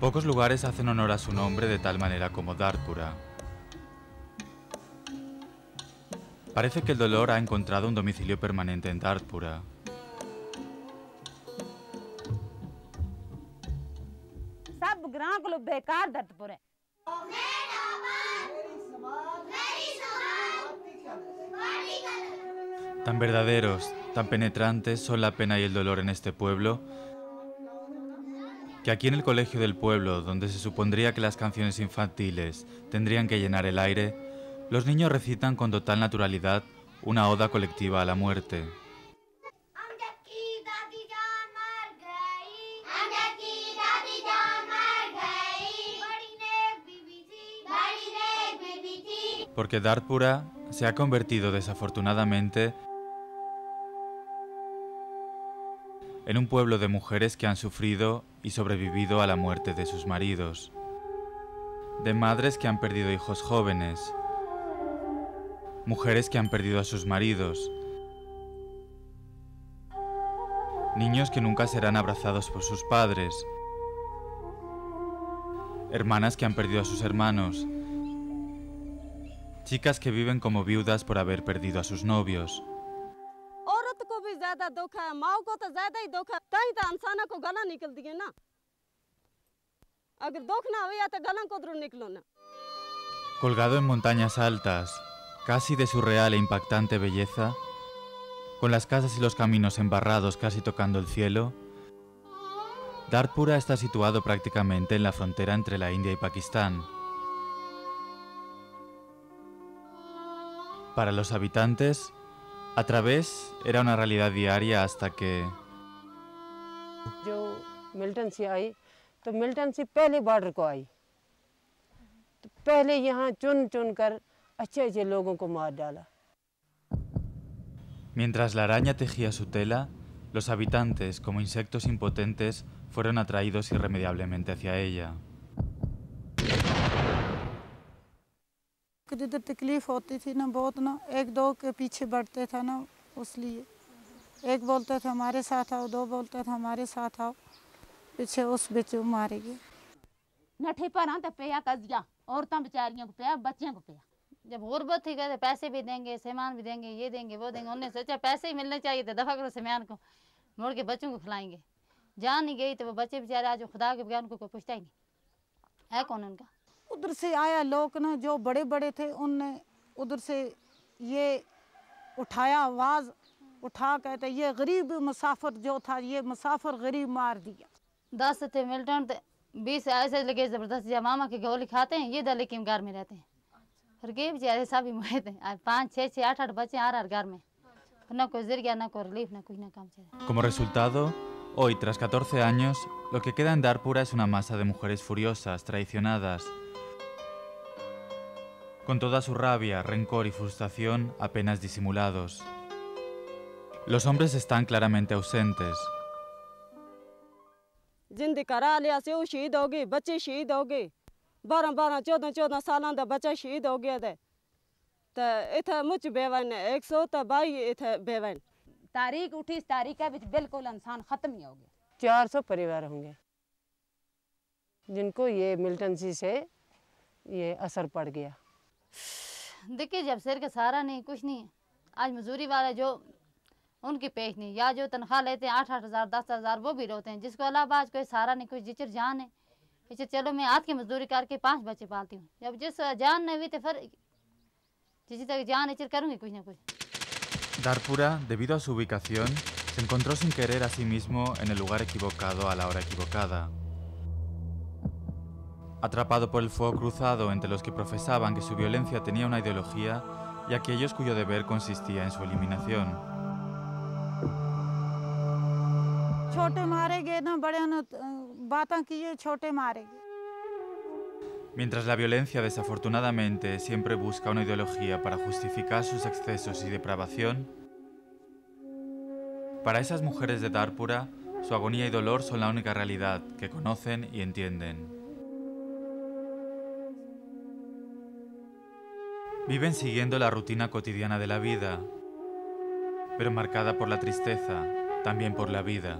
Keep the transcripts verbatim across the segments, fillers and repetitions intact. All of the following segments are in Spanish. Pocos lugares hacen honor a su nombre de tal manera como Dardpura. Parece que el dolor ha encontrado un domicilio permanente en Dardpura. Tan verdaderos, tan penetrantes son la pena y el dolor en este pueblo, que aquí en el colegio del pueblo, donde se supondría que las canciones infantiles tendrían que llenar el aire, los niños recitan con total naturalidad una oda colectiva a la muerte. Porque Dardpura se ha convertido desafortunadamente en un pueblo de mujeres que han sufrido y sobrevivido a la muerte de sus maridos, de madres que han perdido hijos jóvenes, mujeres que han perdido a sus maridos, niños que nunca serán abrazados por sus padres, hermanas que han perdido a sus hermanos, chicas que viven como viudas por haber perdido a sus novios. Colgado en montañas altas, casi de surreal e impactante belleza, con las casas y los caminos embarrados casi tocando el cielo, Dardpura está situado prácticamente en la frontera entre la India y Pakistán. Para los habitantes, a través era una realidad diaria hasta que... जो Milton से आई, तो मिल्टन से पहले बॉर्डर को आई, तो पहले यहाँ चुन चुन कर अच्छे अच्छे लोगों को मार डाला. Mientras la araña tejía su tela, los habitantes, como insectos impotentes, fueron atraídos irremediablemente hacia ella. कि जब तकलीफ होती थी ना बहुत ना एक दो के पीछे बढ़ते था ना उसलिए एक बोलता था हमारे साथ आओ दो बोलता था हमारे साथ आओ पीछे उस बेचू मारेगी नठे पर आंता पेया कजिया औरतां बेचारियों को पेया बच्चियों को पेया जब होरबत थी कहते पैसे भी देंगे सामान भी देंगे ये देंगे वो देंगे उन्होंने सोचा पैसे ही मिलने चाहिए थे दफा करो सामान को मोड़ के बच्चों को खिलाएंगे जान नहीं गई तो वो बच्चे बेचारे आज खुदा के बगैर उनको कोई पूछता ही नहीं है कौन उनका उधर से आया लोग ना जो बड़े बड़े थे उनने उधर से ये उठाया आवाज़ उठा कहते ये गरीब मुसाफिर जो था ये मुसाफिर गरीब मार दिया. दस थे मिल्टन थे बीस ऐसे लगे ज़बरदस्त या मामा के गोली खाते हैं ये दल के घर में रहते हैं और गरीब जी ऐसा भी मरे थे पाँच छः छः आठ आठ बच्चे आ रहा घर में ना कोई जरिया ना कोई रिलीफ ना कोई ना काम चला. Como resultado, hoy, tras catorce años, lo que queda en Dardpura es una masa de mujeres furiosas, traicionadas, con toda su rabia, rencor y frustración apenas disimulados. Los hombres están claramente ausentes. तारीख उठी इस तारीख के बिल्कुल इंसान खत्म ही हो गया. चार सौ परिवार होंगे जिनको ये मिलिटेंसी से ये असर पड़ गया. देखिए जब सिर के सहारा नहीं कुछ नहीं है आज मजदूरी वाले जो उनकी पेश नहीं या जो तनख्वाह लेते हैं आठ आठ हज़ार दस हज़ार वो भी रोते हैं जिसको अलावा आज कोई सहारा नहीं कुछ जिचर जान है जिचर चलो मैं आज की मजदूरी करके पाँच बच्चे पालती हूँ जब जिस जान नहीं हुई तो फिर जिस तक जान इचर करूँगी कुछ ना कुछ. Dardpura, debido a su ubicación, se encontró sin querer a sí mismo en el lugar equivocado a la hora equivocada. Atrapado por el fuego cruzado entre los que profesaban que su violencia tenía una ideología y aquellos cuyo deber consistía en su eliminación. Mientras la violencia desafortunadamente siempre busca una ideología para justificar sus excesos y depravación, para esas mujeres de Dardpura, su agonía y dolor son la única realidad que conocen y entienden. Viven siguiendo la rutina cotidiana de la vida, pero marcada por la tristeza, también por la vida.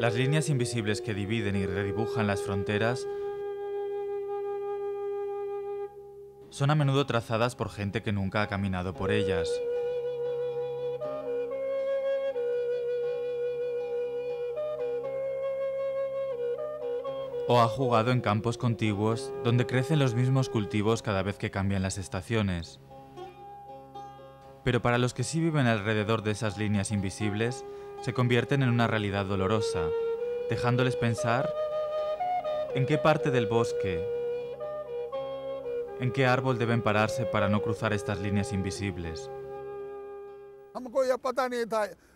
Las líneas invisibles que dividen y redibujan las fronteras son a menudo trazadas por gente que nunca ha caminado por ellas. O ha jugado en campos contiguos donde crecen los mismos cultivos cada vez que cambian las estaciones. Pero para los que sí viven alrededor de esas líneas invisibles, se convierten en una realidad dolorosa, dejándoles pensar en qué parte del bosque, en qué árbol deben pararse para no cruzar estas líneas invisibles.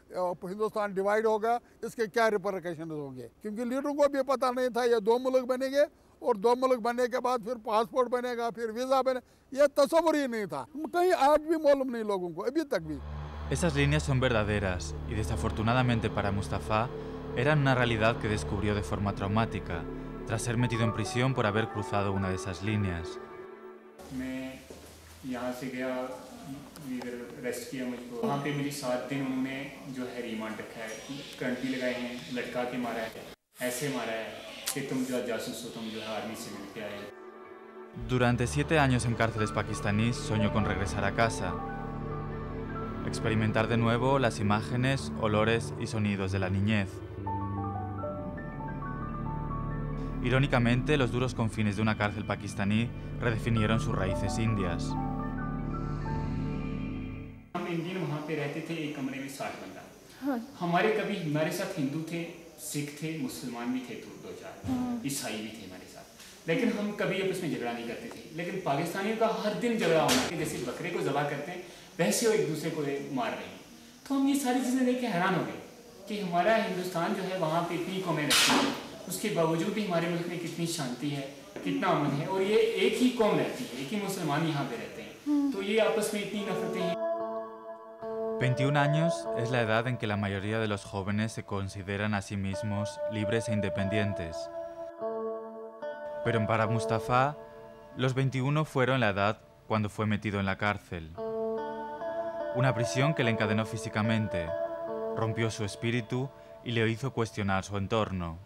Hindustan divide होगा, इसके क्या रिपरकशन होंगे, क्योंकि लीडरों को भी पता नहीं था ये दो मुल्क बनेंगे और दो मुल्क बनने के बाद फिर पासपोर्ट बनेगा, फिर वीज़ा बनेगा, यह तस्वर ही नहीं था, कहीं आज भी मालूम नहीं लोगों को, अभी तक भी. Esas líneas son verdaderas y desafortunadamente para Mustafa eran una realidad que descubrió de forma traumática tras ser metido en prisión por haber cruzado una de esas líneas. मैं यहाँ से गया, रेस्ट किया मुझको, वहाँ पे मेरी सात दिन उन्होंने जो है रिमांड रखा है, करंट भी लगाए हैं, लटका के मारा है, ऐसे मारा है कि तुम जो जासूस हो, तुम जो आर्मी से मिलके आए हो. Durante siete años en cárceles pakistaníes soñó con regresar a casa, experimentar de nuevo las imágenes, olores y sonidos de la niñez. Irónicamente, los duros confines de una cárcel pakistaní redefinieron sus raíces indias. Indian वहाँ पे रहते थे, एक कमरे में साठ बंदा. हाँ. हमारे कभी हमारे साथ हिंदू थे, सिख थे, मुसलमान भी थे, दो चार ईसाई भी थे हमारे साथ, लेकिन हम कभी आपस में झगड़ा नहीं करते थे. लेकिन पाकिस्तानियों का हर दिन झगड़ा होना है, जैसे बकरे को जबा करते हैं वैसे वो एक दूसरे को मार रहे हैं. तो हम ये सारी चीज़ें देख के हैरान हो गए कि हमारा हिंदुस्तान जो है वहाँ पर इतनी कौमें रहती हैं, उसके बावजूद भी हमारे मुल्क में कितनी शांति है, कितना अमन है, और ये एक ही कौम रहती है, एक ही मुसलमान यहाँ पर रहते हैं, तो ये आपस में इतनी नफरतें हैं. veintiún años es la edad en que la mayoría de los jóvenes se consideran a sí mismos libres e independientes. Pero para Mustafa, los veintiuno fueron la edad cuando fue metido en la cárcel. Una prisión que le encadenó físicamente, rompió su espíritu y le hizo cuestionar su entorno.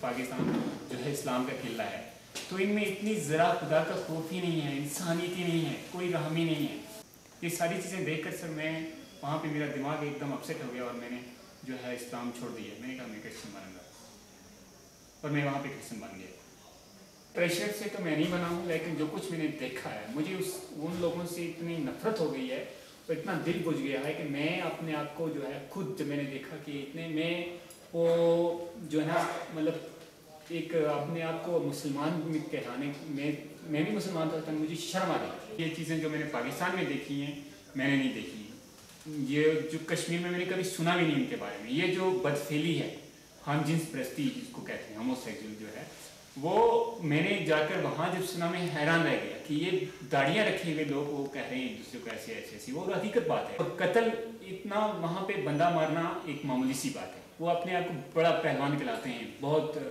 Pakistán, yo soy Islam ka killa hai. तो इनमें इतनी जरा खुदा का खौफ ही नहीं है, इंसानियत ही नहीं है, कोई रहमी नहीं है. ये सारी चीज़ें देखकर सर मैं वहाँ पे मेरा दिमाग एकदम अपसेट हो गया और मैंने जो है इस्लाम छोड़ दिया. मैंने कहा मैं क्रिश्चियन बनूंगा और मैं वहाँ पे क्रिश्चियन बन गया. प्रेशर से तो मैं नहीं बना हूँ, लेकिन जो कुछ मैंने देखा है, मुझे उस उन लोगों से इतनी नफरत हो गई है और इतना दिल बुझ गया है कि मैं अपने आप को जो है खुद जब मैंने देखा कि इतने मैं वो जो है ना मतलब एक अपने आप को मुसलमान कहलाने में, मैं भी मुसलमान था, मुझे शर्म आ रही. ये चीज़ें जो मैंने पाकिस्तान में देखी हैं मैंने नहीं देखी, ये जो कश्मीर में मैंने कभी सुना भी नहीं इनके बारे में. ये जो बदफेली है, हम जिन्स प्रस्ती जिसको कहते हैं, होमोसेक्सुअल जो है, वो मैंने जाकर वहाँ जब सुना मैं हैरान रह गया कि ये दाढ़ियाँ रखे हुए लोग वो कह रहे हैं एक दूसरे को ऐसे ऐसे ऐसी, वो हकीकत बात है. और कत्ल इतना वहाँ पर बंदा मारना एक मामूली सी बात है, वो अपने आप को बड़ा पहलवान कहलाते हैं, बहुत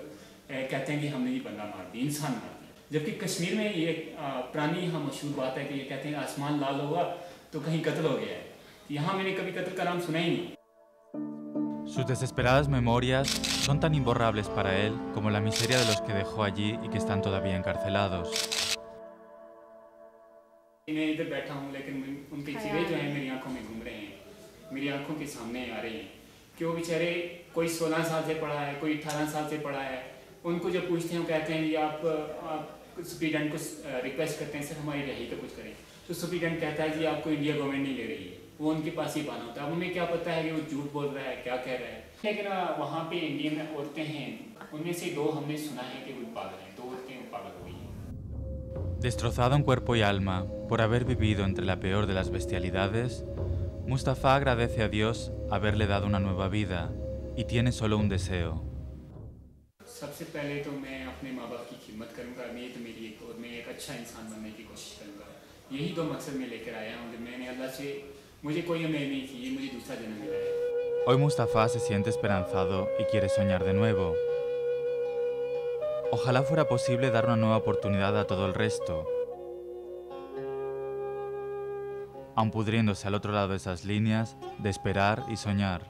कहते हैं कि हमने ये बंदा मार दिया, इंसान मार दिया. जबकि कश्मीर में ये पुरानी यहाँ मशहूर बात है कि ये कहते हैं आसमान लाल होगा तो कहीं कत्ल हो गया है. यहाँ मैंने कभी कत्ल का नाम सुना ही नहीं. Sus desesperadas memorias son tan imborrables para él como la miseria de los que dejó allí y que están todavía encarcelados. मैं इधर बैठा हूँ लेकिन उनके चेहरे जो हैं मेरी आंखों में घूम रहे हैं, मेरी आंखों के सामने आ रहे हैं कि वो बेचारे कोई सोलह साल से पढ़ा है, कोई अठारह साल से पढ़ा है. उनको जब पूछते हैं वो कहते हैं कि आप, आप सुप्रीडेंट को रिक्वेस्ट करते हैं सर हमारी रही तो कुछ करें, तो सुप्रीडेंट कहता है कि आपको इंडिया गवर्नमेंट नहीं ले रही है. वो उनके पास ही बहाना होता है, उन्हें क्या पता है कि वो झूठ बोल रहा है, क्या कह रहा है. लेकिन वहाँ पे इंडिया में औरतें हैं, उनमें से दो हमने सुना है कि वो पागल हैं, दो औरतें पागल हो गई हैं. Destrozado en cuerpo y alma por haber vivido entre la peor de las bestialidades, Mustafa agradece a Dios haberle dado una nueva vida y tiene solo un deseo. सबसे पहले तो मैं अपने माँ बाप की खिदमत करूँगा, मैं तो मेरी एक और मैं एक अच्छा इंसान बनने की कोशिश करूँगा. यही दो मकसद मैं लेकर आया हूँ. मैंने अल्लाह से, मुझे कोई उम्मीद नहीं थी, ये मुझे दूसरा जन्म मिला है. Hoy Mustafa se siente esperanzado y quiere soñar de nuevo. Ojalá fuera posible dar una nueva oportunidad a todo el resto. Aun pudriéndose al otro lado de esas líneas, de esperar y soñar.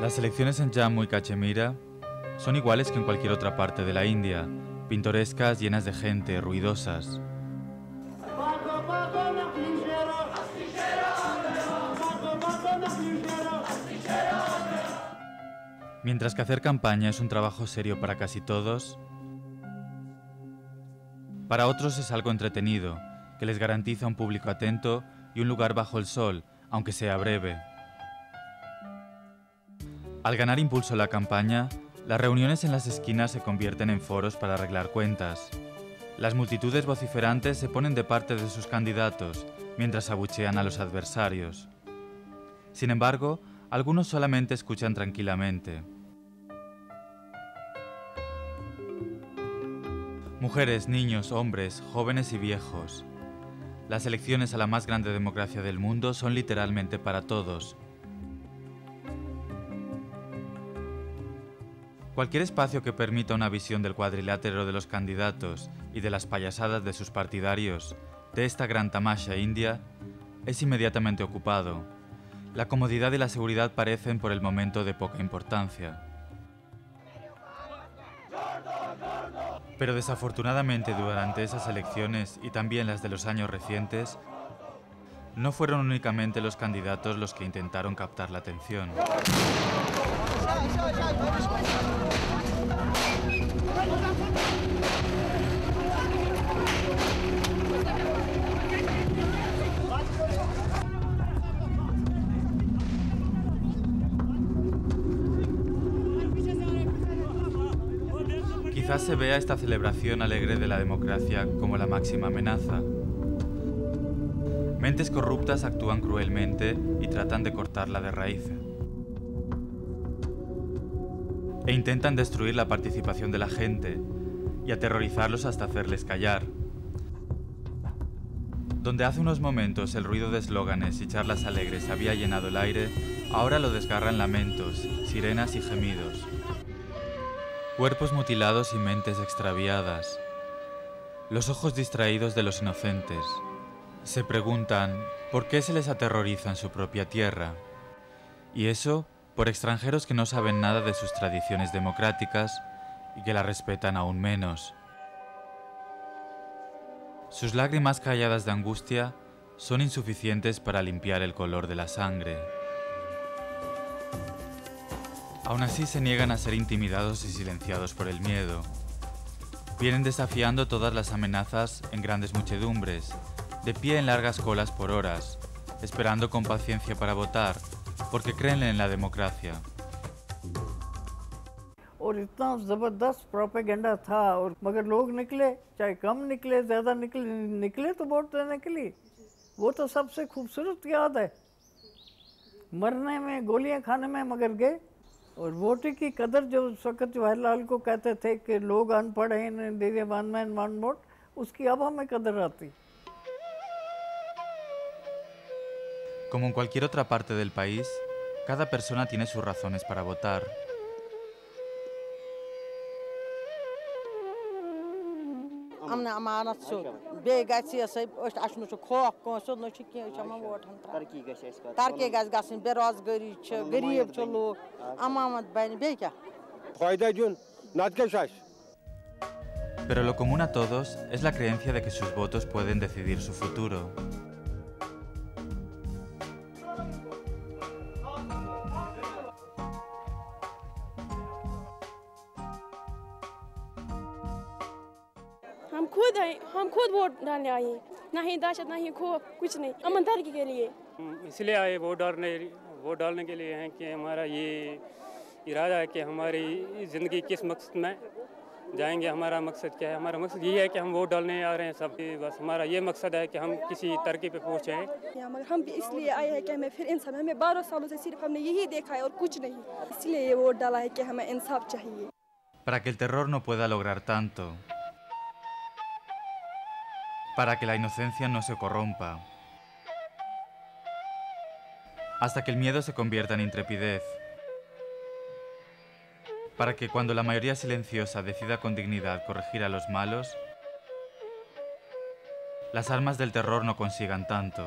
Las elecciones en Jammu y Cachemira son iguales que en cualquier otra parte de la India, pintorescas, llenas de gente, ruidosas. Mientras que hacer campaña es un trabajo serio para casi todos, para otros es algo entretenido, que les garantiza un público atento y un lugar bajo el sol, aunque sea breve. Al ganar impulso la campaña, las reuniones en las esquinas se convierten en foros para arreglar cuentas. Las multitudes vociferantes se ponen de parte de sus candidatos, mientras abuchean a los adversarios. Sin embargo, algunos solamente escuchan tranquilamente. Mujeres, niños, hombres, jóvenes y viejos. Las elecciones a la más grande democracia del mundo son literalmente para todos. Cualquier espacio que permita una visión del cuadrilátero de los candidatos y de las payasadas de sus partidarios de esta gran tamasha india es inmediatamente ocupado. La comodidad y la seguridad parecen por el momento de poca importancia. Pero desafortunadamente durante esas elecciones y también las de los años recientes, no fueron únicamente los candidatos los que intentaron captar la atención. Quizás se vea esta celebración alegre de la democracia como la máxima amenaza. Mentes corruptas actúan cruelmente y tratan de cortarla de raíz. E intentan destruir la participación de la gente y aterrorizarlos hasta hacerles callar. Donde hace unos momentos el ruido de eslóganes y charlas alegres había llenado el aire, ahora lo desgarran lamentos, sirenas y gemidos. Cuerpos mutilados y mentes extraviadas. Los ojos distraídos de los inocentes. Se preguntan por qué se les aterroriza en su propia tierra. Y eso por extranjeros que no saben nada de sus tradiciones democráticas y que la respetan aún menos. Sus lágrimas calladas de angustia son insuficientes para limpiar el color de la sangre. Aún así se niegan a ser intimidados y silenciados por el miedo. Vienen desafiando todas las amenazas en grandes muchedumbres, de pie en largas colas por horas, esperando con paciencia para votar, porque creen en la democracia. और इतना जबरदस्त प्रोपेगेंडा था और मगर लोग निकले, चाहे कम निकले ज्यादा निकले, निकले तो वोट देने के लिए. वो तो सबसे खूबसूरत याद है. मरने में, गोलियां खाने में मगर गए. और वोट की कदर जो उस वक्त जवाहरलाल को कहते थे कि लोग अनपढ़ हैं, दे दे वन मैन वन वोट, उसकी अब हमें कदर आती. Como en cualquier otra parte del país, cada persona tiene sus razones para votar. Pero lo común a todos es la creencia de que sus votos pueden decidir su futuro. हम खुद vote डालने आए हैं, ना ही दहशत ना ही खौफ, कुछ नहीं, अमन तरक्की के लिए इसलिए आए वोट डालने वोट डालने के लिए हैं कि हमारा ये इरादा है कि हमारी ज़िंदगी किस मकसद में जाएंगे, हमारा मकसद क्या है. हमारा मकसद ये है कि हम वोट डालने आ रहे हैं सब, बस हमारा ये मकसद है कि हम किसी तरक्की पे पहुँचें. हम भी इसलिए आए हैं कि हमें फिर इंसाफ, हमें बारह सालों से सिर्फ हमने यही देखा है और कुछ नहीं, इसलिए ये वोट डाला है कि हमें इंसाफ चाहिए. Para que el terror no pueda lograr tanto. Para que la inocencia no se corrompa, hasta que el miedo se convierta en intrepidez, para que cuando la mayoría silenciosa decida con dignidad corregir a los malos, las armas del terror no consigan tanto.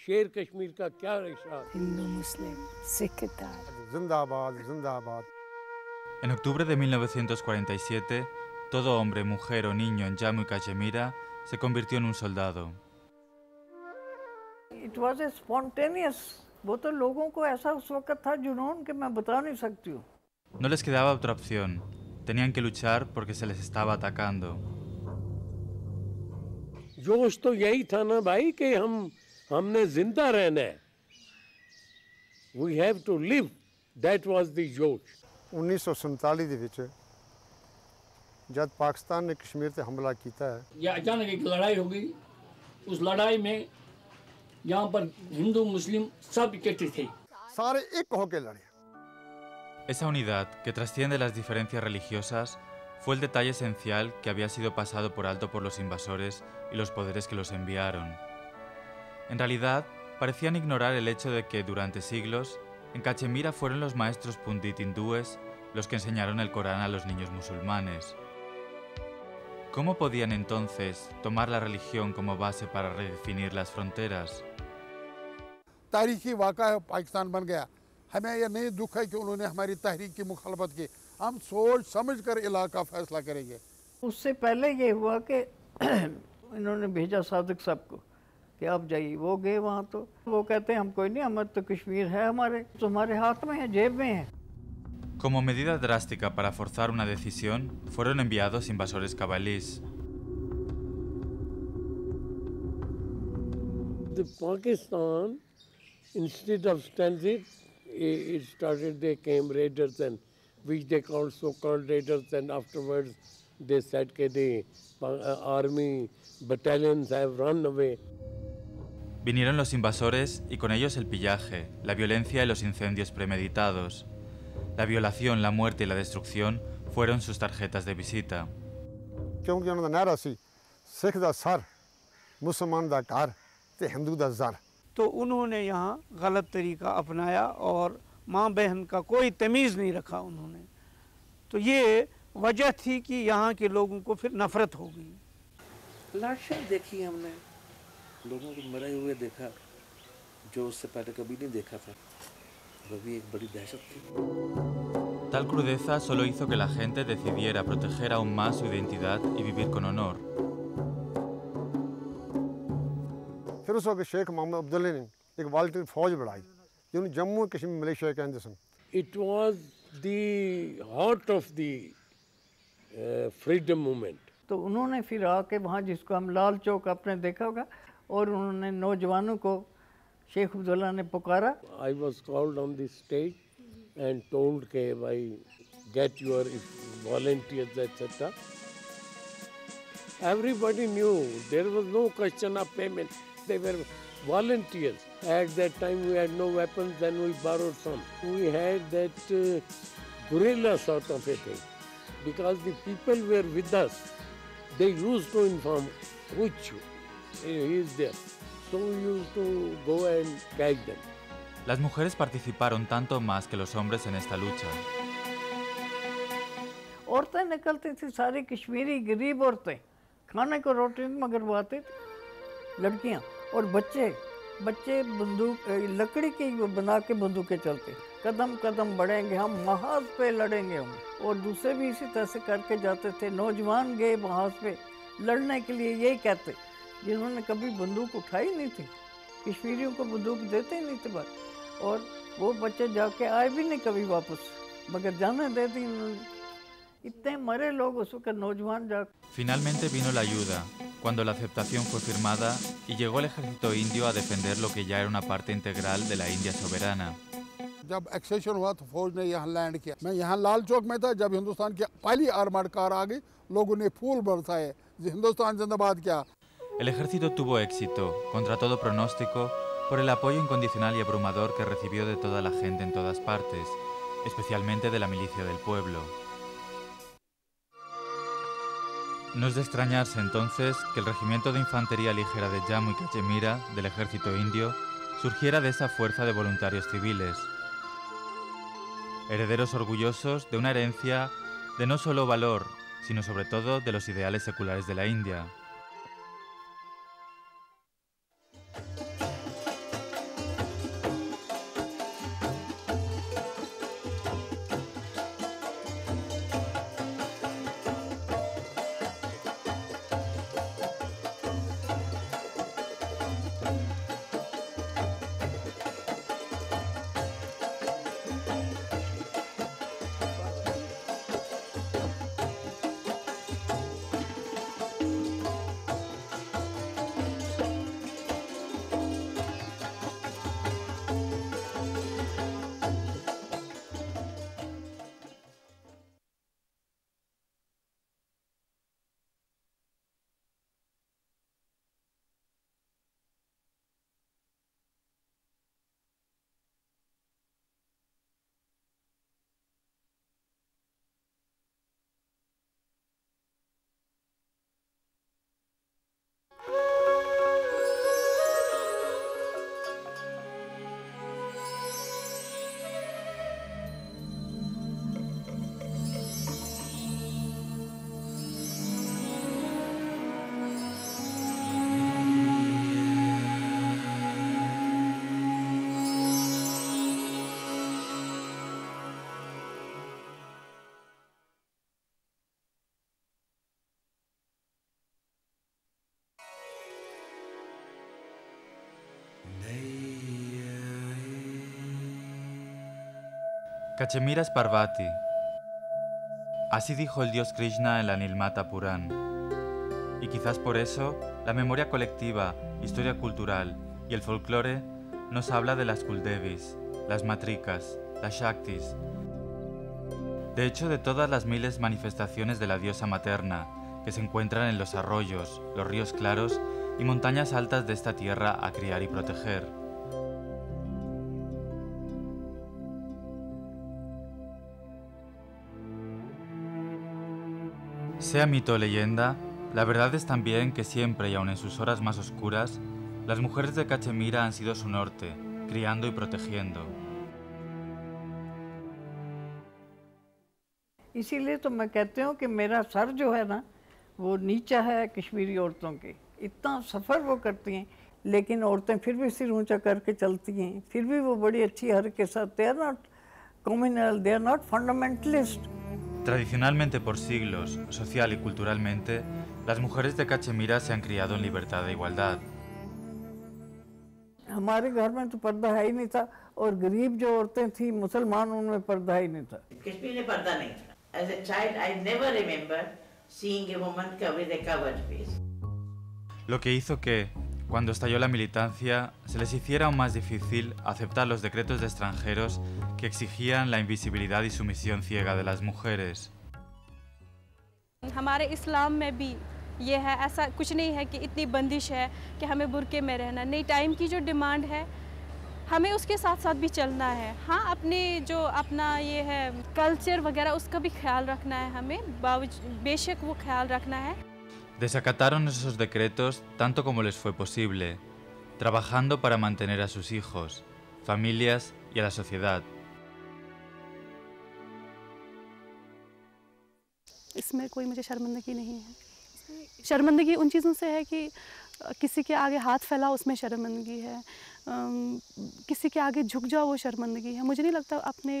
शेर कश्मीर का क्या इशारा। हिंदू मुस्लिम सिख जिंदाबाद जिंदाबाद। En octubre de mil novecientos cuarenta y siete, todo hombre, mujer o niño en Jammu y Cachemira se convirtió en un soldado. It was a spontaneous. वो तो लोगों को ऐसा उस वक्त था जुनून कि मैं बता नहीं सकती हूँ। No les quedaba otra opción. Tenían que luchar porque se les estaba atacando. जोश तो यही था ना भाई कि हम हमने जिंदा रहना है। We have to live. That was the जोश. उन्नीस सौ सैंतालीस ਦੇ ਵਿੱਚ ਜਦ ਪਾਕਿਸਤਾਨ ਨੇ ਕਸ਼ਮੀਰ ਤੇ ਹਮਲਾ ਕੀਤਾ ਹੈ। ਇਹ ਅਚਾਨਕ ਇੱਕ ਲੜਾਈ ਹੋ ਗਈ। ਉਸ ਲੜਾਈ में यहाँ पर हिंदू मुस्लिम सब इकट्ठे थे। सारे एक होकर लड़े। Esa unidad que trasciende las diferencias religiosas fue el detalle esencial que había sido pasado por alto por los invasores y los poderes que los enviaron. En realidad, parecían ignorar el hecho de que durante siglos en Cachemira fueron los maestros pundit hindúes los que enseñaron el Corán a los niños musulmanes. ¿Cómo podían entonces tomar la religión como base para redefinir las fronteras? तारीखी वाक़ा है, पाकिस्तान बन गया। हमें यह नहीं दुख है कि उन्होंने हमारी तहरीक की मुखालफत की। हम सोच समझ कर इलाका फैसला करेंगे। उससे पहले ये हुआ कि इन्होंने भेजा सादिक साहब को कि आप जाइए, वो गए वहाँ तो वो कहते हैं हम कोई नहीं, हमारे तो कश्मीर है, हमारे तो हमारे हाथ में है, जेब में है। Como medida drástica para forzar una decisión, fueron enviados invasores cabalíes. The Pakistan, instead of standing, it started. They came raiders and which they called so-called raiders, and afterwards they said that the army battalions have run away. Vinieron los invasores y con ellos el pillaje, la violencia y los incendios premeditados. La violación, la muerte y la destrucción fueron sus tarjetas de visita. क्योंकि उनका नारा सी सिख दा सर, मुसलमान दा कार, ते हिंदू दा जार। तो उन्होंने यहाँ गलत तरीका अपनाया और माँ बहन का कोई तमीज़ नहीं रखा उन्होंने। तो ये वजह थी कि यहाँ के लोगों को फिर नफरत हो गई। लाशें देखी हमने, लोगों को मरे हुए देखा जो उससे पहले कभी नहीं देखा था। Tal crudeza solo hizo que la gente decidiera proteger aún más su identidad y vivir con honor. फिर उस वक्त शेख अब्दुल्लाह ने एक वालंटियर फौज बढ़ाई जो जम्मू और कश्मीर मलेशिया के अंदर। It was the heart of the freedom movement. तो उन्होंने फिर आके वहाँ जिसको हम लाल चौक आपने देखा होगा और उन्होंने नौजवानों को शेख अब्दुल्लाह ने पुकारा। I was called on the stage and told के भाई get your volunteers et cetera. Everybody knew there was no question of payment. They were volunteers. At that time we had no weapons. Then we borrowed some. We had that uh, guerrilla sort of a thing because the people were with us. They used to inform which he is there. Las mujeres participaron tanto más que los hombres en esta lucha. औरतें निकलती थी, सारी कश्मीरी गरीब औरतें खाने को रोटी मंगवाती थी, लड़कियां और बच्चे बच्चे बंदूक लकड़ी की बना के बंदूकें चलते। कदम कदम बढ़ेंगे हम, महाज पे लड़ेंगे हम। और दूसरे भी इसी तरह से करके जाते थे। नौजवान गए महाज पे लड़ने के लिए, यही कहते जिन्होंने कभी बंदूक उठाई नहीं थी। कश्मीरियों को बंदूक देते ही नहीं थे बात, और वो बच्चे जाके आए भी नहीं कभी वापस, मगर जाने देती इतने मरे लोग उस वक्त नौजवान जा। Finalmente vino la ayuda cuando la aceptación fue firmada y llegó el ejército indio a defender lo que ya era una parte integral de la India soberana. जब एक्सेशन हुआ तो फौज ने यहाँ लैंड किया। मैं यहाँ लाल चौक में था जब हिंदुस्तान की पहली आर्मर्ड कार आ गई। लोगों ने फूल बरसाए, हिंदुस्तान जिंदाबाद किया। El ejército tuvo éxito, contra todo pronóstico, por el apoyo incondicional y abrumador que recibió de toda la gente en todas partes, especialmente de la milicia del pueblo. No es de extrañarse entonces que el regimiento de infantería ligera de Jammu y Cachemira, del ejército indio, surgiera de esa fuerza de voluntarios civiles. Herederos orgullosos de una herencia de no solo valor, sino sobre todo de los ideales seculares de la India. Cachemiras Parvati. Así dijo el dios Krishna en la Nilmata Purán. Y quizás por eso, la memoria colectiva, historia cultural y el folclore nos habla de las Kuldevis, las Matricas, las Shaktis. De hecho, de todas las miles de manifestaciones de la diosa materna que se encuentran en los arroyos, los ríos claros y montañas altas de esta tierra a criar y proteger. Sea mito o leyenda, la verdad es también que siempre y aun en sus horas más oscuras, las mujeres de Cachemira han sido su norte, criando y protegiendo. इसीलिए तो मैं कहती हूँ कि मेरा सर जो है ना वो नीचा है कश्मीरी औरतों के, इतना सफ़र वो करती हैं, लेकिन औरतें फिर भी सिर ऊंचा करके चलती हैं, फिर भी वो बड़ी अच्छी हर के साथ। They are not communal, they are not fundamentalist. Tradicionalmente por siglos, social y culturalmente, las mujeres de Cachemira se han criado en libertad e igualdad. हमारे घर में तो पर्दा है ही नहीं था, और गरीब जो औरतें थी मुसलमान उनमें पर्दा ही नहीं था। कश्मीर में पर्दा नहीं था। As a child, I never remember seeing a woman with a covered face. Lo que hizo que, cuando estalló la militancia, se les hiciera aún más difícil aceptar los decretos de extranjeros que exigían la invisibilidad y sumisión ciega de las mujeres. हमारे इस्लाम में भी ये है, ऐसा कुछ नहीं है कि इतनी बंदिश है कि हमें बुरके में रहना, नहीं। टाइम की जो डिमांड है हमें उसके साथ साथ भी चलना है। हाँ, अपने जो अपना ये है कल्चर वगैरह उसका भी ख्याल रखना है हमें, बावजूद बेशक वो ख्याल रखना है। Desacataron esos decretos tanto como les fue posible, trabajando para mantener a sus hijos, familias y a la sociedad. इसमें कोई मुझे शर्मिंदगी नहीं है। शर्मिंदगी उन चीज़ों से है कि किसी के आगे हाथ फैलाओ उसमें शर्मिंदगी है, किसी के आगे झुक जाओ वो शर्मिंदगी है। मुझे नहीं लगता अपने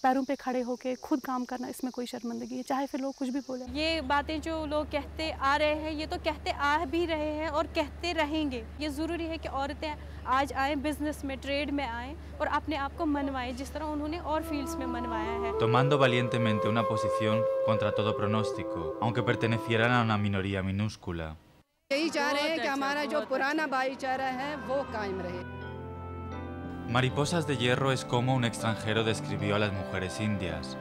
पैरों पे खड़े होके खुद काम करना इसमें कोई शर्मिंदगी है, चाहे फिर लोग कुछ भी बोले। ये बातें जो लोग कहते आ रहे हैं ये तो कहते आ भी रहे हैं और कहते रहेंगे। ये ज़रूरी है कि औरतें आज आएँ, बिजनेस में, ट्रेड में आएँ और अपने आप को मनवाएँ जिस तरह उन्होंने और फील्ड्स में मनवाया है। Tomando valientemente una posición contra todo pronóstico, aunque pertenecieran a una minoría minúscula. यही चाह रहे हैं कि हमारा जो पुराना भाईचारा है वो कायम रहे। Mariposas de hierro es como un extranjero describió a las mujeres indias,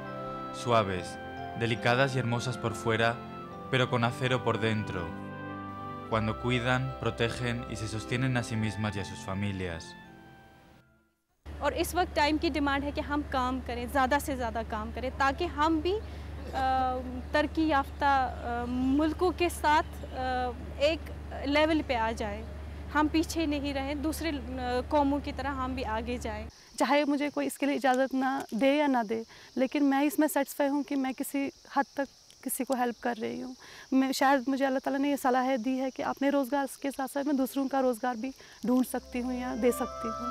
suaves, delicadas y hermosas por fuera, pero con acero por dentro, cuando cuidan, protegen y se sostienen a sí mismas y a sus familias. और इस वक्त टाइम की डिमांड है कि हम काम करें, ज़्यादा से ज़्यादा काम करें, ताकि हम भी तरक्की याफ्ता मुल्कों के साथ एक लेवल पे आ जाएं। हम पीछे नहीं रहें, दूसरे कौमों की तरह हम भी आगे जाएं। चाहे मुझे कोई इसके लिए इजाज़त ना दे या ना दे, लेकिन मैं इसमें सेटिस्फाई हूँ कि मैं किसी हद तक किसी को हेल्प कर रही हूँ। मैं शायद मुझे अल्लाह ताला ने ये सलाह दी है कि अपने रोज़गार के साथ साथ मैं दूसरों का रोज़गार भी ढूंढ सकती हूँ या दे सकती हूँ।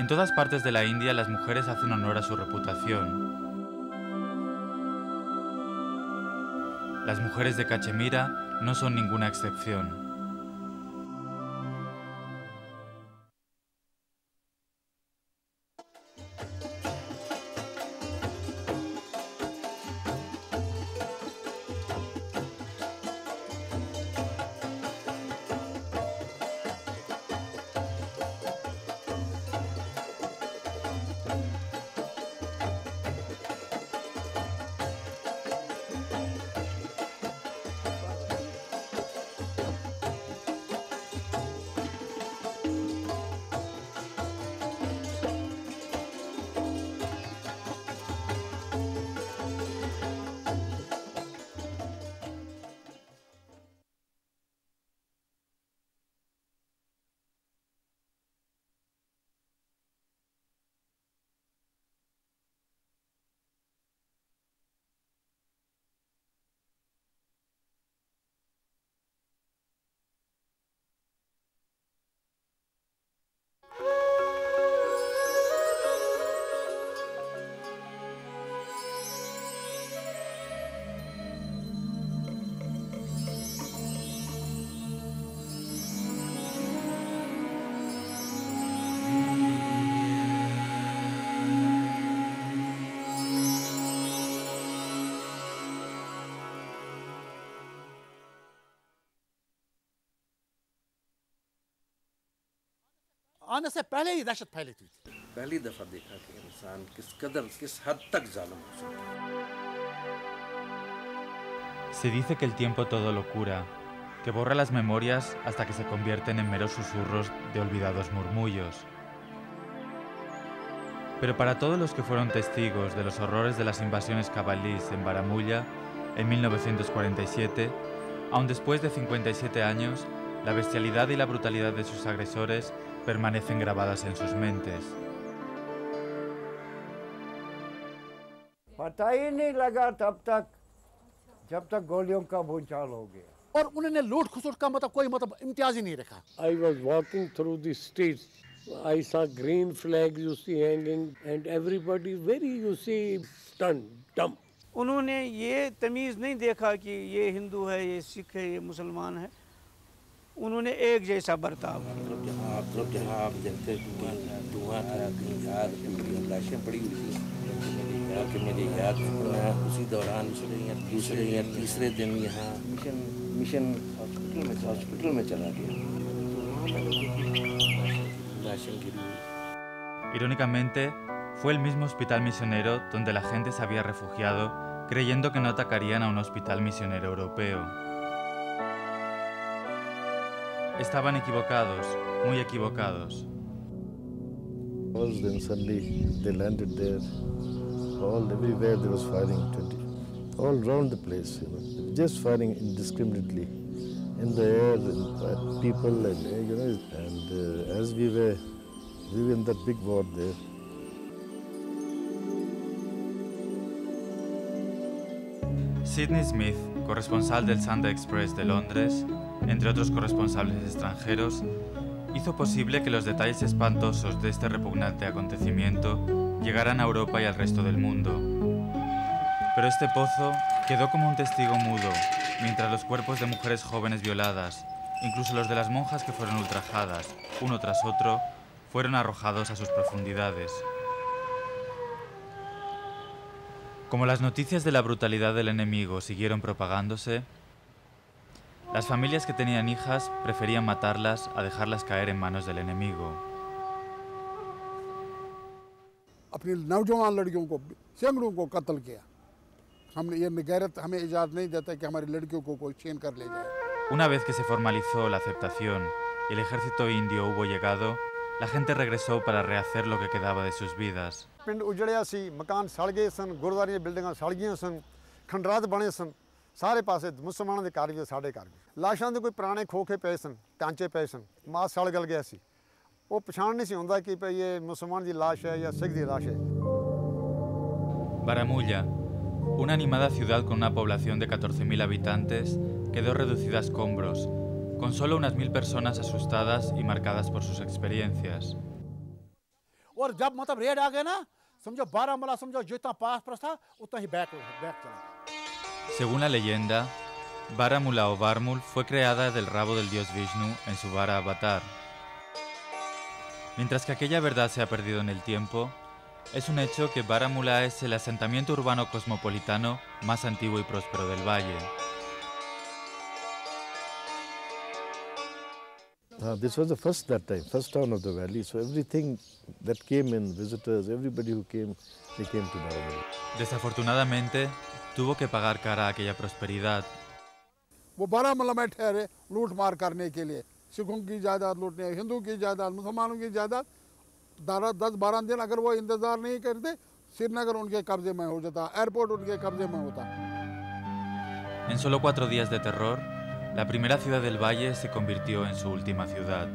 En todas partes de la India las mujeres hacen honor a su reputación. Las mujeres de Cachemira no son ninguna excepción. आने से पहले ही दहशत फैली थी। पहली दफा देखा कि इंसान किस कदर किस हद तक जालिम हो सकता। Se dice que el tiempo todo lo cura, que borra las memorias hasta que se convierten en meros susurros de olvidados murmullos. Pero para todos los que fueron testigos de los horrores de las invasiones cabalís en Baramulla en mil novecientos cuarenta y siete, aun después de cincuenta y siete años, la bestialidad y la brutalidad de sus agresores permanecen grabadas en sus mentes. पता ही नहीं लगा तब तक जब तक गोलियों का भूचाल हो गया और उन्होंने लूट खसोट का मतलब कोई मतलब इम्तियाज ही नहीं रखा। I was walking through the streets. I saw green flags you see hanging and everybody very you see stunned, dumb. उन्होंने ये तमीज़ नहीं देखा कि ये हिंदू है, ये सिख है, ये मुसलमान है। उन्होंने एक जैसा बर्ताव किया। आप लोग जहाँ आप जलते धुआं धुआं था कि याद मेरी लाशें पड़ी हुई थी कि मेरी याद उसी दौरान दूसरे या तीसरे दिन यहाँ मिशन मिशन हॉस्पिटल में हॉस्पिटल में चला गया लाशें गिरी। Irónicamente fue el mismo hospital misionero donde la gente se había refugiado creyendo que no atacarían a un hospital misionero europeo. Estaban equivocados, muy equivocados. Then suddenly they landed there. All everywhere there was firing, all round the place, you know, just firing indiscriminately in the air at people and you know. And uh, as we were, we were in that big war there. Sidney Smith, corresponsal del Sunday Express de Londres, entre otros corresponsables extranjeros, hizo posible que los detalles espantosos de este repugnante acontecimiento llegaran a Europa y al resto del mundo. Pero este pozo quedó como un testigo mudo, mientras los cuerpos de mujeres jóvenes violadas, incluso los de las monjas que fueron ultrajadas, uno tras otro, fueron arrojados a sus profundidades. Como las noticias de la brutalidad del enemigo siguieron propagándose, las familias que tenían hijas preferían matarlas a dejarlas caer en manos del enemigo. अपनी नौजवान लड़कियों को सैकड़ों को कत्ल किया। हमने ये निगरानी हमें इजाजत नहीं देता कि हमारी लड़कियों को कोई छीन कर ले जाए। Una vez que se formalizó la aceptación y el ejército indio hubo llegado, la gente regresó para rehacer lo que quedaba de sus vidas. पिंड उजड़िया सी, मकान सड़ गए सन, गुरुद्वारे बिल्डिंगां सड़ गईं सन, खंडरात बने सन। सारे पासे मुसलमानों के कारगिल साढ़े कारगिल लाशों के कोई पुराने खोखे पे सन, टांचे पे सन, मास सड़ गल गया सी। वो पछाण नहीं सी हुंदा कि भाई ये मुसलमान की लाश है या सिख की लाश है। Baramulla, una animada ciudad con una población de catorce mil habitantes, quedó reducida a escombros, con solo unas mil personas asustadas y marcadas por sus experiencias. और जब मतलब रेड आ गए ना, समझो बारामूला समझो जितना पास पर था उतना ही बैक बैक चला। Según la leyenda, Baramulla o Barmul fue creada del rabo del dios Vishnu en su vara avatar. Mientras que aquella verdad se ha perdido en el tiempo, es un hecho que Baramulla es el asentamiento urbano cosmopolitano más antiguo y próspero del valle. Uh, this was the first that time, first town of the valley, so everything that came in, visitors, everybody who came, they came to Baramulla. Desafortunadamente, tuvo que pagar cara a aquella prosperidad. वो बारामूला में ठहरे लूट मार करने के लिए, सिखों की जायदाद लूटने, हिंदू की जायदाद, मुसलमानों की जायदाद। दस बारह दिन अगर वो इंतजार नहीं करते, श्रीनगर उनके कब्जे में हो जाता, एयरपोर्ट उनके कब्जे में होता। En solo cuatro días de terror, la primera ciudad del valle se convirtió en su última ciudad.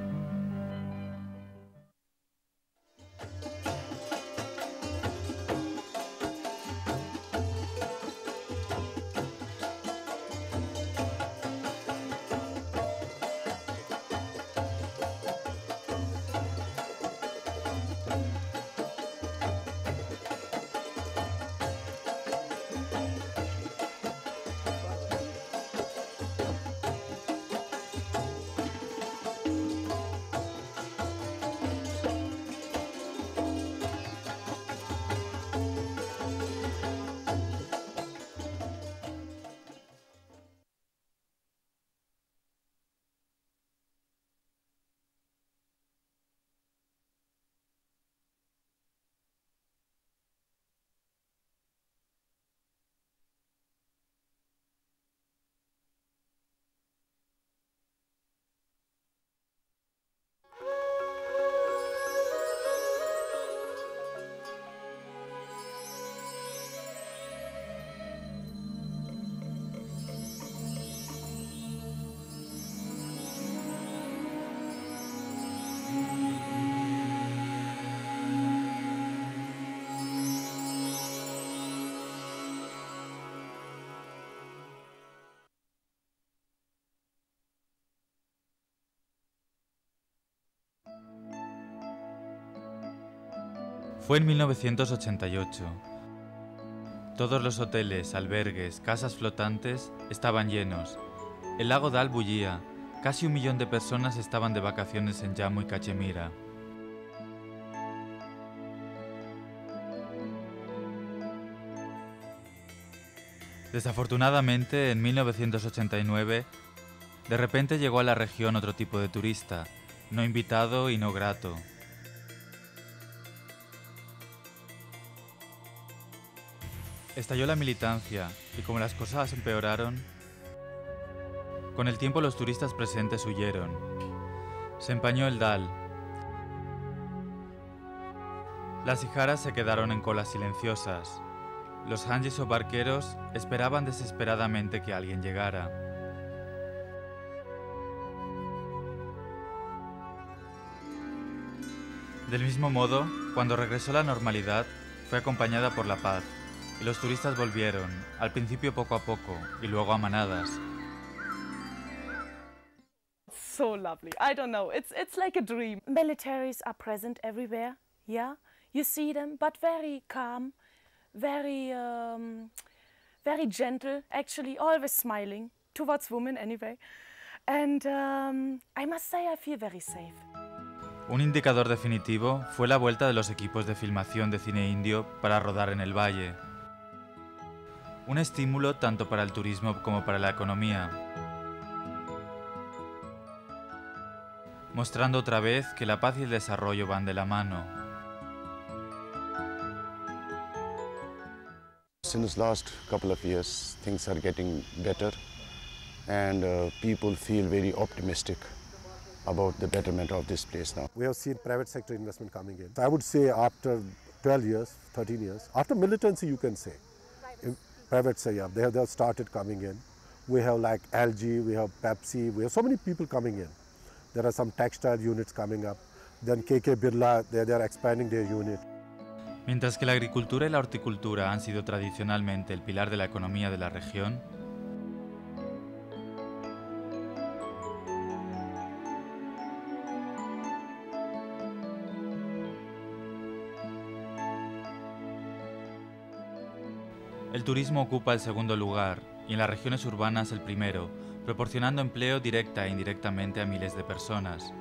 Fue en mil novecientos ochenta y ocho. Todos los hoteles, albergues, casas flotantes estaban llenos. El lago Dal bullía. Casi un millón de personas estaban de vacaciones en Jammu y Kashmir. Desafortunadamente, en mil novecientos ochenta y nueve, de repente llegó a la región otro tipo de turista, no invitado y no grato. Estalló la militancia y como las cosas empeoraron, con el tiempo los turistas presentes huyeron. Se empañó el Dal. Las hijaras se quedaron en colas silenciosas. Los hanjis o barqueros esperaban desesperadamente que alguien llegara. Del mismo modo, cuando regresó la normalidad, fue acompañada por la paz. Y los turistas volvieron, al principio poco a poco, y luego a manadas. So lovely. I don't know. It's it's like a dream. Militaries are present everywhere. Yeah, you see them, but very calm, very um, very gentle. Actually, always smiling towards women anyway. And um, I must say, I feel very safe. Un indicador definitivo fue la vuelta de los equipos de filmación de cine indio para rodar en el valle. Un estímulo tanto para el turismo como para la economía, mostrando otra vez que la paz y el desarrollo van de la mano. Since last couple of years, things are getting better, and uh, people feel very optimistic about the betterment of this place now. We have seen private sector investment coming in. I would say after twelve years, thirteen years, after militancy, you can say. Private sector, yeah, they have, they have started coming in. We have like L G, we have Pepsi, we have so many people coming in. There are some textile units coming up. Then K K Birla, they, they are expanding their unit. Mientras que la agricultura y la horticultura han sido tradicionalmente el pilar de la economía de la región, el turismo ocupa el segundo lugar y en las regiones urbanas el primero, proporcionando empleo directa e indirectamente a miles de personas.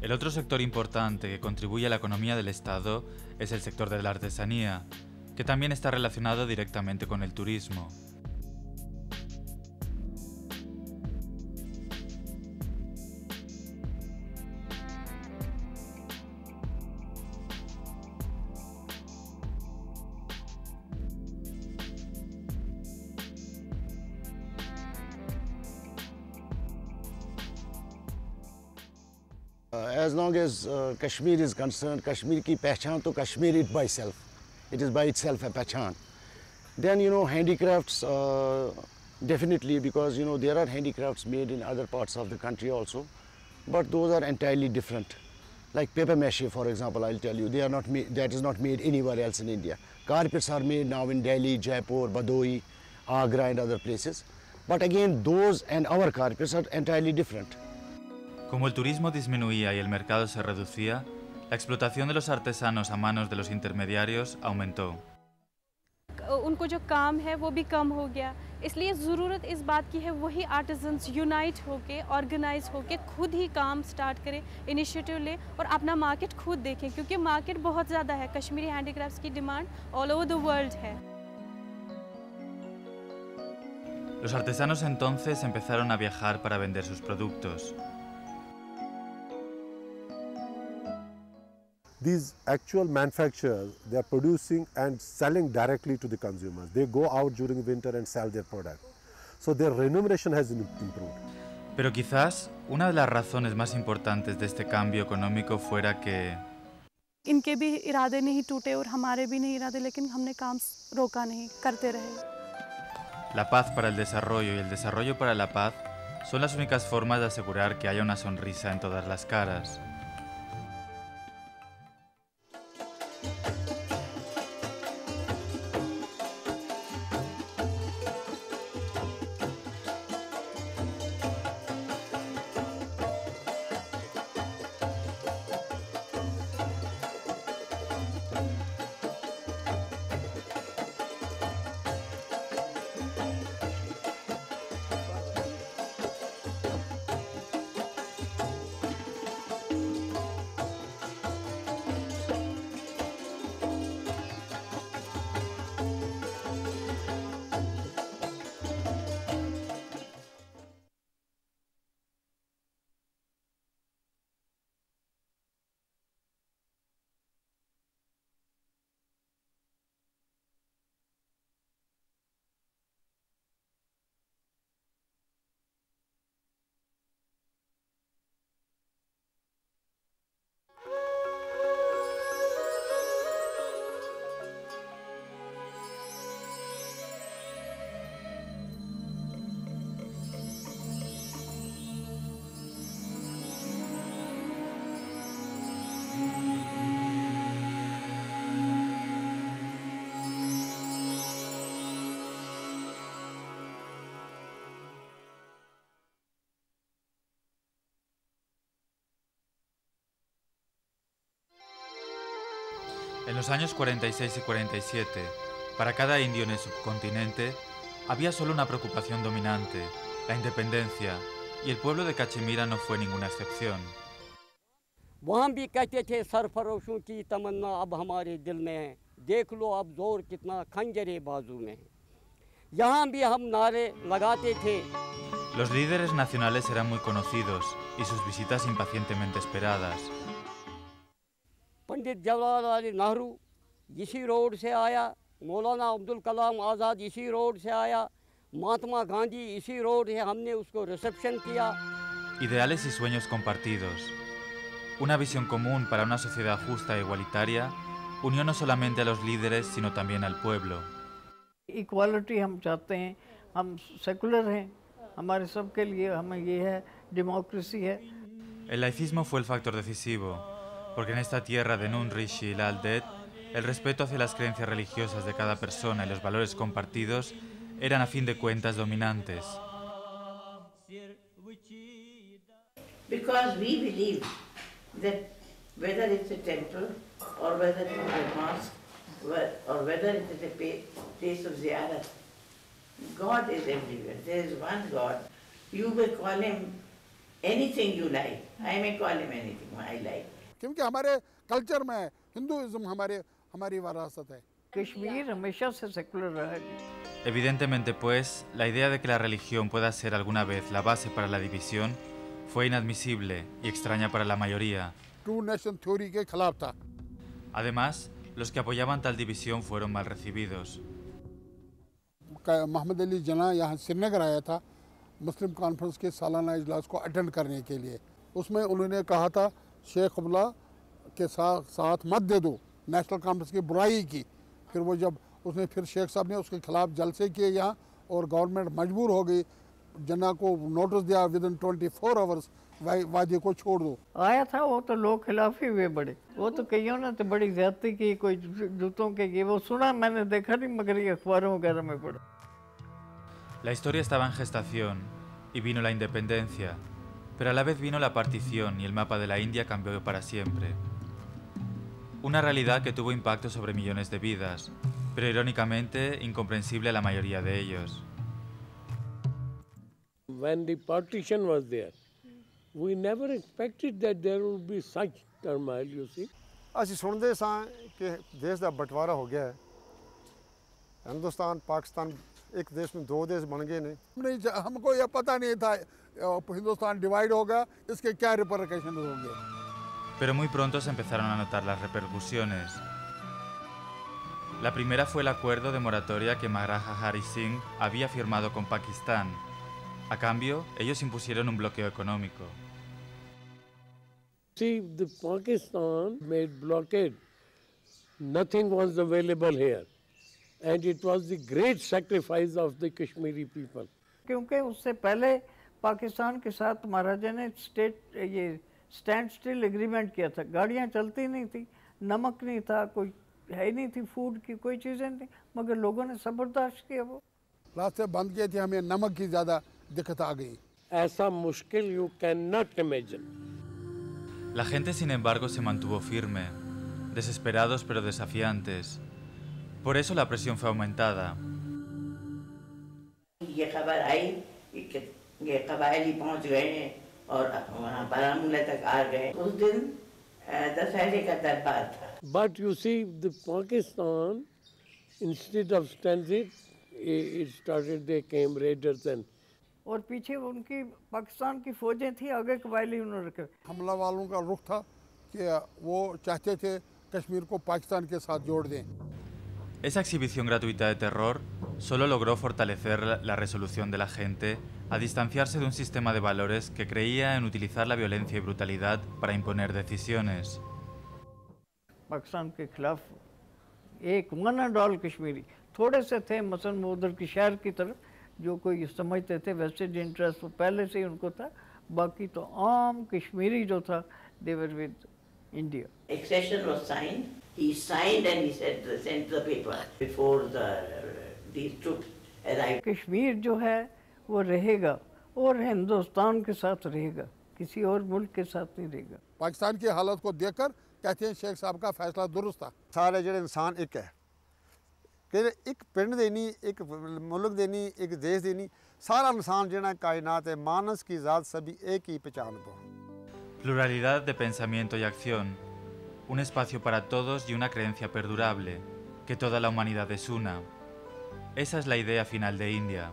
El otro sector importante que contribuye a la economía del Estado es el sector de la artesanía, que también está relacionado directamente con el turismo. As long as uh, Kashmir is concerned, Kashmir ki pehchan to Kashmir it by itself. It is by itself a pehchan. Then, you know, handicrafts, uh, definitely, because, you know, there are handicrafts made in other parts of the country also, but those are entirely different. Like paper mache, for example, I'll tell you, they are not made, that is not made anywhere else in India. Carpets are made now in Delhi, Jaipur, Badoi, Agra and other places. But again, those and our carpets are entirely different. Como el turismo disminuía y el mercado se reducía, la explotación de los artesanos a manos de los intermediarios aumentó. उनको जो काम है वो भी कम हो गया, इसलिए ज़रूरत इस बात की है वही आर्टिजन्स यूनाइट होके, ऑर्गेनाइज होके खुद ही काम स्टार्ट करें, इनिशिएटिव लें और अपना मार्केट खुद देखें, क्योंकि मार्केट बहुत ज़्यादा है. कश्मीरी हैंडीक्राफ्ट्स की demand all over the world है. Los artesanos entonces empezaron a viajar para vender sus productos. These actual manufacturers, they are producing and selling directly to the consumers. They go out during winter and sell their product. So their remuneration has improved. Pero quizás una de las razones más importantes de este cambio económico fuera que इनके भी इरादे नहीं टूटे और हमारे भी नहीं इरादे, लेकिन हमने काम रोका नहीं, करते रहे. La paz para el desarrollo y el desarrollo para la paz son las únicas formas de asegurar que haya una sonrisa en todas las caras. En los años cuarenta y seis y cuarenta y siete, para cada indio en el subcontinente, había solo una preocupación dominante, la independencia, y el pueblo de Cachemira no fue ninguna excepción. वहाँ भी कहते थे सरफरोशों की तमन्ना अब हमारे दिल में है, देख लो अब जोर कितना खंजरे बाजू में है. यहाँ भी हम नारे लगाते थे. Los líderes nacionales eran muy conocidos y sus visitas impacientemente esperadas. Pandit जवाहरलाल नेहरू इसी रोड से आया, मौलाना अब्दुल कलाम आज़ाद इसी रोड से आया, महात्मा गांधी इसी रोड से, हमने उसको रिसेप्शन किया. Ideales y sueños compartidos. Una visión común para una sociedad justa e igualitaria unió no solamente a los líderes sino también al pueblo. Equality हम चाहते हैं, हम secular हैं, हमारे सब के लिए हमें ये है, democracy है. El laicismo fue el factor decisivo. Porque en esta tierra de Nun Rishi Lal Dev, el respeto hacia las creencias religiosas de cada persona y los valores compartidos eran a fin de cuentas dominantes. Because we believe that whether it's a temple or whether it's a mosque or whether it's a place of ziyarat, God is everywhere. There is one God. You may call him anything you like. I may call him anything I like. क्योंकि हमारे कल्चर में हिंदुइज्म हमारे हमारी विरासत है. कश्मीर हमेशा से सेकुलर रहा है. Evidentemente, pues, la idea de que la religión pueda ser alguna vez la base para la división fue inadmisible y extraña para la mayoría. Two nation theory के खिलाफ था. Además, los que apoyaban tal división fueron mal recibidos. Mohammad अली जना यहाँ श्रीनगर आया था मुस्लिम कॉन्फ्रेंस के सालाना इजलास को अटेंड करने के लिए. उसमें उन्होंने कहा था शेख अब्दुल्ला के साथ साथ मत दे दो, नेशनल कॉन्फ्रेंस की बुराई की. फिर वो जब उसने फिर शेख साहब ने उसके खिलाफ जलसे किए यहाँ और गवर्नमेंट मजबूर हो गई. जना को नोटिस दिया विद इन चौबीस आवर्स वादे को छोड़ दो. आया था वो तो लोग खिलाफ ही हुए बड़े. वो तो कईयों ने तो बड़ी ज्यादती की, कोई जूतों के ये वो सुना मैंने, देखा नहीं मगर ये अखबारों वगैरह में पड़ा. La historia estaba en gestación y vino la independencia. Pero a la vez vino la partición y el mapa de la India cambió para siempre. Una realidad que tuvo impacto sobre millones de vidas, pero irónicamente incomprensible a la mayoría de ellos. When the partition was there, we never expected that there would be such turmoil, you see. ਅਸੀਂ ਸੁਣਦੇ ਸਾਂ ਕਿ ਦੇਸ਼ ਦਾ ਬਟਵਾਰਾ ਹੋ ਗਿਆ ਹੈ. ਹਿੰਦੁਸਤਾਨ, ਪਾਕਿਸਤਾਨ एक देश में दो देश बन गए. नहीं नहीं हमको यह पता नहीं था हिंदुस्तान डिवाइड होगा, इसके क्या रिपरकशन होंगे. Pero muy pronto se empezaron a notar las repercusiones. La primera fue el acuerdo de moratoria que Maharaja Hari Singh había firmado con Pakistán. A cambio, ellos impusieron un bloqueo económico. See, the Pakistan made blockade. Nothing was available here. And it was the great sacrifice of the Kashmiri people. क्योंकि उससे पहले पाकिस्तान के साथ महाराजा ने स्टेट ये stand still agreement किया था। गाड़ियाँ चलती नहीं थी, नमक नहीं था, कोई है नहीं थी, फूड की कोई चीज़ें नहीं, मगर लोगों ने सब बर्दाश्त किया। वो रास्ते बंद किए थे, हमें नमक की ज़्यादा दिक्कत आ गई। ऐसा मुश्किल you can not imagine. La gente sin embargo se mantuvo firme, desesperados pero desafiantes. Por eso la presión fue aumentada. ये खबर आई कि ये कबायली पहुंच गए हैं और वहाँ बारामुल्ला तक आ गए। उस दिन दशहरे का दरबार था। But you see, the Pakistan, instead of transit, it started they came raiders and और पीछे उनकी पाकिस्तान की फौजें थी, आगे कबायली उन्होंने रखे। हमला वालों का रुख था कि वो चाहते थे कश्मीर को पाकिस्तान के साथ जोड़ दें। Esa exhibición gratuita de terror solo logró fortalecer la resolución de la gente a distanciarse de un sistema de valores que creía en utilizar la violencia y brutalidad para imponer decisiones. Pakistan के खिलाफ एक one and all Kashmiri, थोड़े से थे मसलन उधर की शहर की तरफ जो कोई समझते थे वेस्टेड इंटरेस्ट, वो पहले से ही उनको था। बाकी तो आम कश्मीरी जो था, they were with India. Accession was signed, he signed and he said send the paper before the these troops arrive. Kashmir जो है वो रहेगा और हिंदुस्तान के साथ रहेगा, किसी और मुल्क के साथ नहीं रहेगा। पाकिस्तान की हालत को देखकर कहते हैं शेख साहब का फैसला दुरुस्त था। सारे जो इंसान एक है, एक पिंड देनी, एक मुल्क देनी, एक देश देनी, सारा इंसान जो कायनात है, मानस की जात सभी एक ही पहचान पर। Pluralidad de pensamiento y acción, un espacio para todos y una creencia perdurable, que toda la humanidad es una. Esa es la idea final de India.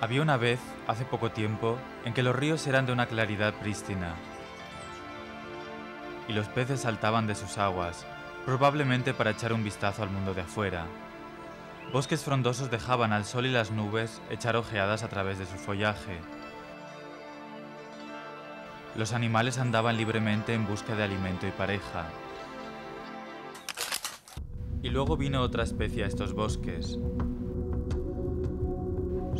Había una vez, hace poco tiempo, en que los ríos eran de una claridad prístina y los peces saltaban de sus aguas, probablemente para echar un vistazo al mundo de afuera. Bosques frondosos dejaban al sol y las nubes echar ojeadas a través de su follaje. Los animales andaban libremente en busca de alimento y pareja. Y luego vino otra especie a estos bosques.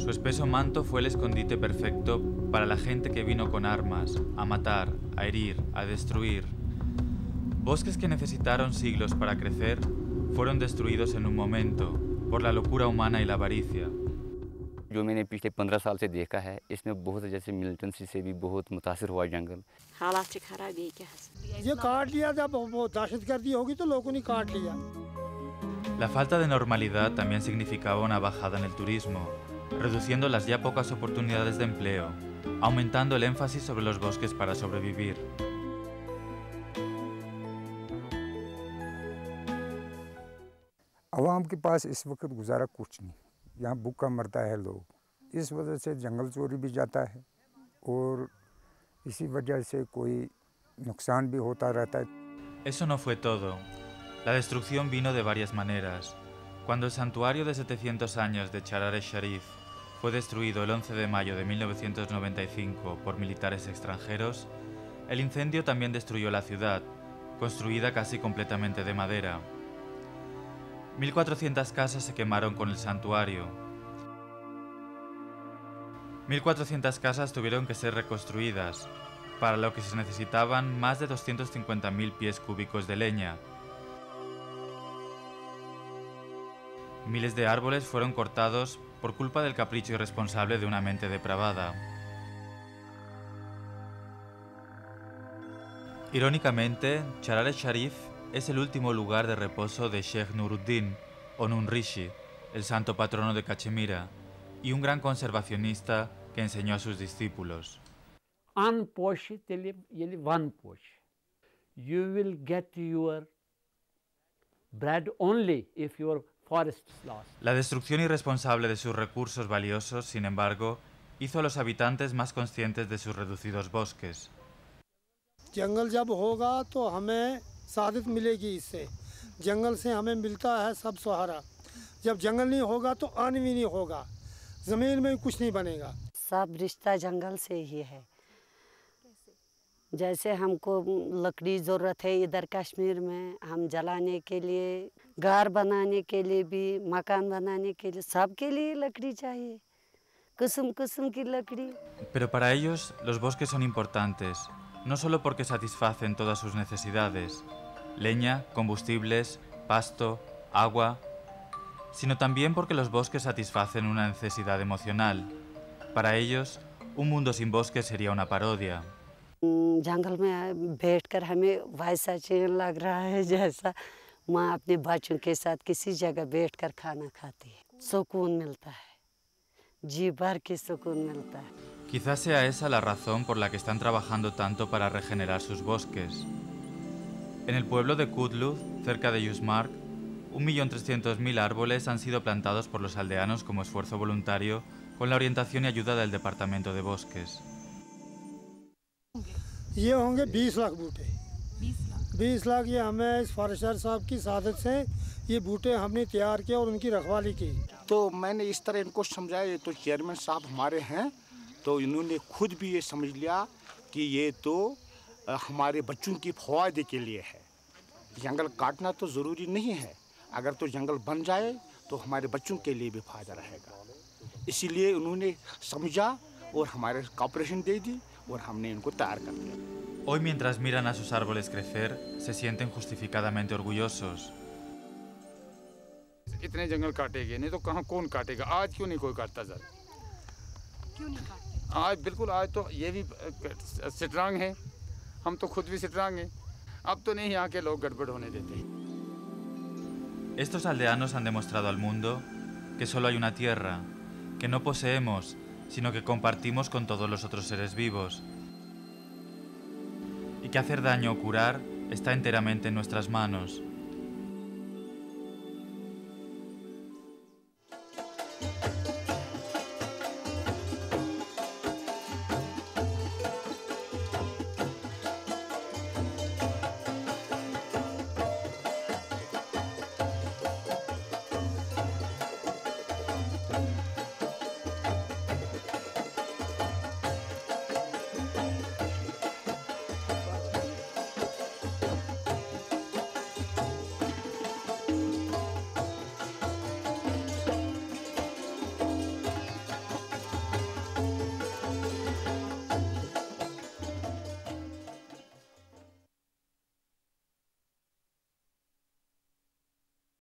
Su espeso manto fue el escondite perfecto para la gente que vino con armas, a matar, a herir, a destruir. Bosques que necesitaron siglos para crecer fueron destruidos en un momento por la locura humana y la avaricia. जो मैंने पिछले पंद्रह साल से देखा है, इसमें बहुत जैसे मिलिटेंसी से भी बहुत मुतासिर हुआ जंगल। हालात से खराब है क्या? ये काट लिया जब वो दहशतगर्दी होगी तो लोगों ने काट लिया। La falta de normalidad también significaba una bajada en el turismo, reduciendo las ya pocas oportunidades de empleo, aumentando el énfasis sobre los bosques para sobrevivir. आवाम के पास इस वक्त गुजारा कुछ नहीं, यहाँ भूखा मरता है लोग। इस वजह से जंगल चोरी भी जाता है और इसी वजह से कोई नुकसान भी होता रहता है। Eso no fue todo. La destrucción vino de varias maneras. Cuando el santuario de setecientos años de Charar-e Sharif fue destruido el once de mayo de mil novecientos noventa y cinco por militares extranjeros, el incendio también destruyó la ciudad, construida casi completamente de madera. mil cuatrocientas casas se quemaron con el santuario. mil cuatrocientas casas tuvieron que ser reconstruidas, para lo que se necesitaban más de doscientos cincuenta mil pies cúbicos de leña. Miles de árboles fueron cortados por culpa del capricho irresponsable de una mente depravada. Irónicamente, Charar-e Sharif es el último lugar de reposo de Sheikh Nuruddín, o Nun Rishi, el santo patrono de Cachemira, y un gran conservacionista que enseñó a sus discípulos. You will get your bread only if your La destrucción irresponsable de sus recursos valiosos, sin embargo, hizo a los habitantes más conscientes de sus reducidos bosques. सब रिश्ता जंगल से ही है। जैसे हमको लकड़ी ज़रूरत है इधर कश्मीर में, हम जलाने के लिए, घर बनाने के लिए भी, मकान बनाने के लिए, सब के लिए लकड़ी चाहिए, किस्म किस्म की लकड़ी. Pero para ellos los bosques son importantes, no solo porque satisfacen todas sus necesidades, leña, combustibles, pasto, agua, sino también porque los bosques satisfacen una necesidad emocional. Para ellos, un mundo sin bosques sería una parodia. जंगल में बैठकर हमें वैसा चैन लग रहा है जैसा माँ अपने बच्चों के साथ किसी जगह बैठकर खाना खाती है. सुकून मिलता है, जी भर के सुकून मिलता है. Quizás sea esa la razón por la que están trabajando tanto para regenerar sus bosques. En el pueblo de Kudlu, cerca de Yusmark, un millón trescientos mil árboles han sido plantados por los aldeanos como esfuerzo voluntario con la orientación y ayuda del Departamento de Bosques. ये होंगे बीस लाख बूटे. बीस लाख ये हमें इस फॉरेस्टर साहब की सादत से ये बूटे हमने तैयार किए और उनकी रखवाली की. तो मैंने इस तरह इनको समझाया, तो चेयरमैन साहब हमारे हैं, तो इन्होंने खुद भी ये समझ लिया कि ये तो हमारे बच्चों की फायदे के लिए है. जंगल काटना तो ज़रूरी नहीं है, अगर तो जंगल बन जाए तो हमारे बच्चों के लिए भी फायदा रहेगा. इसीलिए उन्होंने समझा और हमारे कॉपरेशन दे दी. Hoy, mientras miran a sus árboles crecer, se sienten justificadamente orgullosos. Estos aldeanos han demostrado al mundo que solo hay una tierra, que no poseemos, sino que compartimos con todos los otros seres vivos, y que hacer daño o curar está enteramente en nuestras manos.